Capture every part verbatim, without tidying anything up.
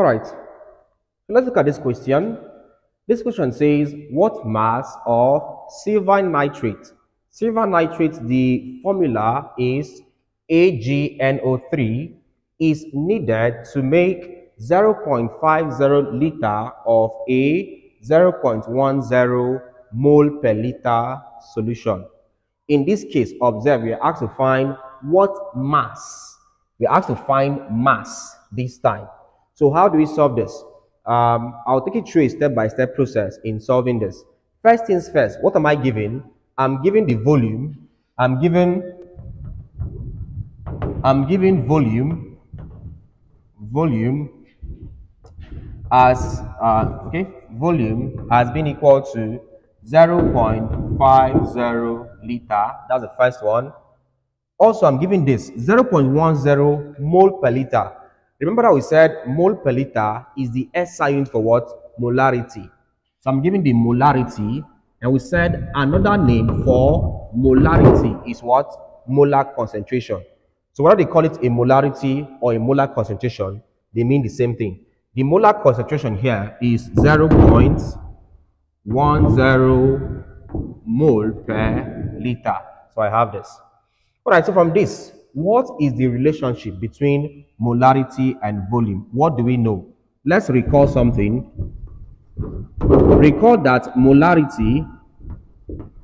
All right, let's look at this question. This question says, what mass of silver nitrate? Silver nitrate, the formula is A G N O three, is needed to make zero point five zero liter of a zero point one zero mole per liter solution. In this case, observe, we are asked to find what mass. We are asked to find mass this time. So how do we solve this? Um, I'll take you through a step-by-step process in solving this. First things first, what am I given? I'm given the volume. I'm given I'm given volume volume as uh, okay volume has been equal to zero point five zero liter. That's the first one. Also, I'm giving this zero point one zero mole per liter. Remember that we said mole per liter is the S I unit for what? Molarity. So I'm giving the molarity, and we said another name for molarity is what? Molar concentration. So whether they call it a molarity or a molar concentration, they mean the same thing. The molar concentration here is zero point one zero mole per liter. So I have this. All right, so from this, what is the relationship between molarity and volume? What do we know? Let's recall something. Recall that molarity,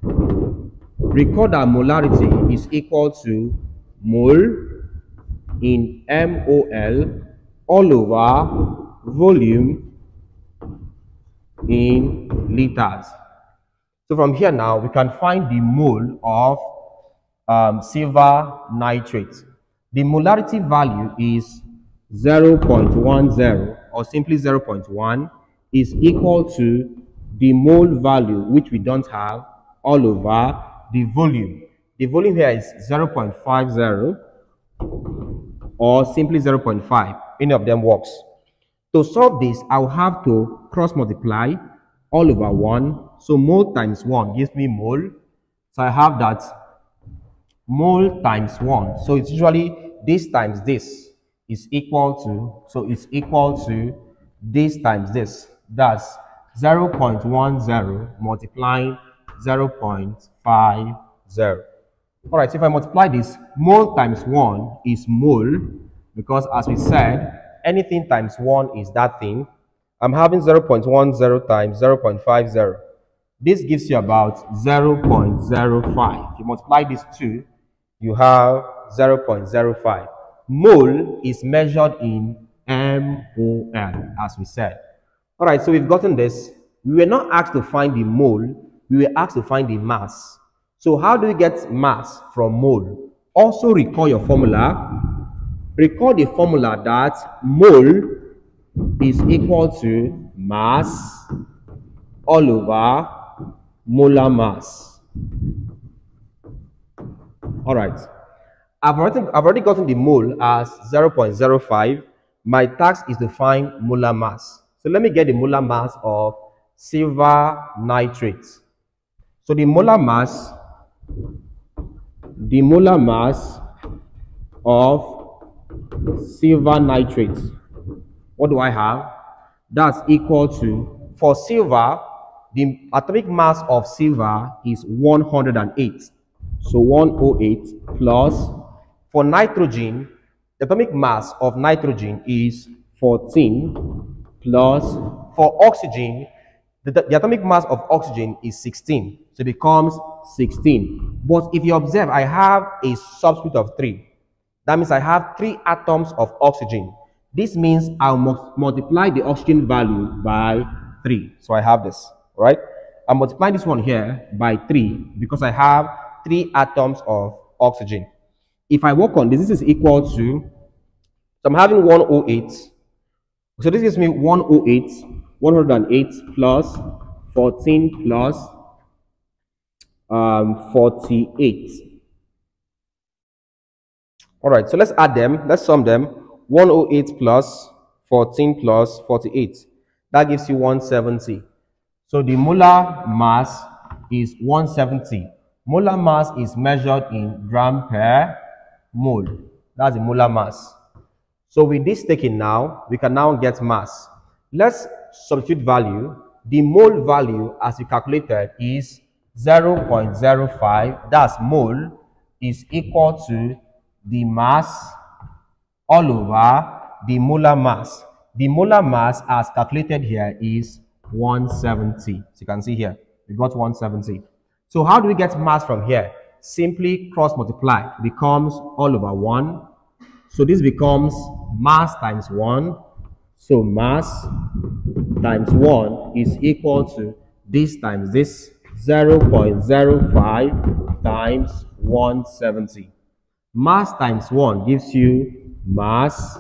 recall that molarity is equal to mole in M O L all over volume in liters. So from here now, we can find the mole of um, silver nitrate. The molarity value is zero point one zero, or simply zero point one, is equal to the mole value, which we don't have, all over the volume. The volume here is zero point five zero, or simply zero point five. Any of them works. To solve this, I will have to cross multiply all over one. So mole times one gives me mole. So I have that mole times one. So it's usually this times this is equal to, so it's equal to this times this. That's zero point one zero multiplying zero point five zero. All right, so if I multiply this, mole times one is mole, because as we said, anything times one is that thing. I'm having zero point one zero times zero point five zero. This gives you about zero point zero five. If you multiply these two, you have zero point zero five. Mole is measured in mol, as we said. All right, so we've gotten this. We were not asked to find the mole. We were asked to find the mass. So how do we get mass from mole? Also recall your formula. Recall the formula that mole is equal to mass all over molar mass. All right. I've already, I've already gotten the mole as zero point zero five. My task is to find molar mass. So let me get the molar mass of silver nitrate. So the molar mass the molar mass of silver nitrate, what do I have? That's equal to, for silver, the atomic mass of silver is one hundred eight, so one hundred eight plus, for nitrogen, the atomic mass of nitrogen is fourteen plus, for oxygen, the, the atomic mass of oxygen is sixteen, so it becomes sixteen. But if you observe, I have a subscript of three. That means I have three atoms of oxygen. This means I'll mu multiply the oxygen value by three. So I have this, right? I'm multiplying this one here by three because I have three atoms of oxygen. If I work on this, this is equal to, so I'm having one hundred eight. So this gives me one hundred eight, one hundred eight plus fourteen plus um, forty-eight. All right, so let's add them. Let's sum them. one hundred eight plus fourteen plus forty-eight. That gives you one hundred seventy. So the molar mass is one hundred seventy. Molar mass is measured in gram per mole. That's the molar mass. So with this taken now, we can now get mass. Let's substitute value. The mole value as we calculated is zero point zero five. That's mole is equal to the mass all over the molar mass. The molar mass as calculated here is one seventy. So you can see here, we got one seventy. So how do we get mass from here? Simply cross multiply, becomes all over one. So this becomes mass times one. So mass times one is equal to this times this, zero point zero five times one seventy. Mass times one gives you mass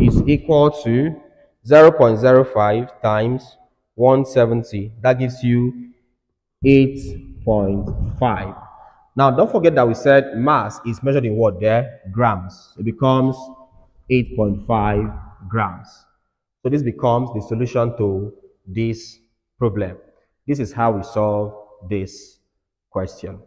is equal to zero point zero five times one seventy. That gives you eight point five. Now, don't forget that we said mass is measured in what there? Grams. It becomes eight point five grams. So this becomes the solution to this problem. This is how we solve this question.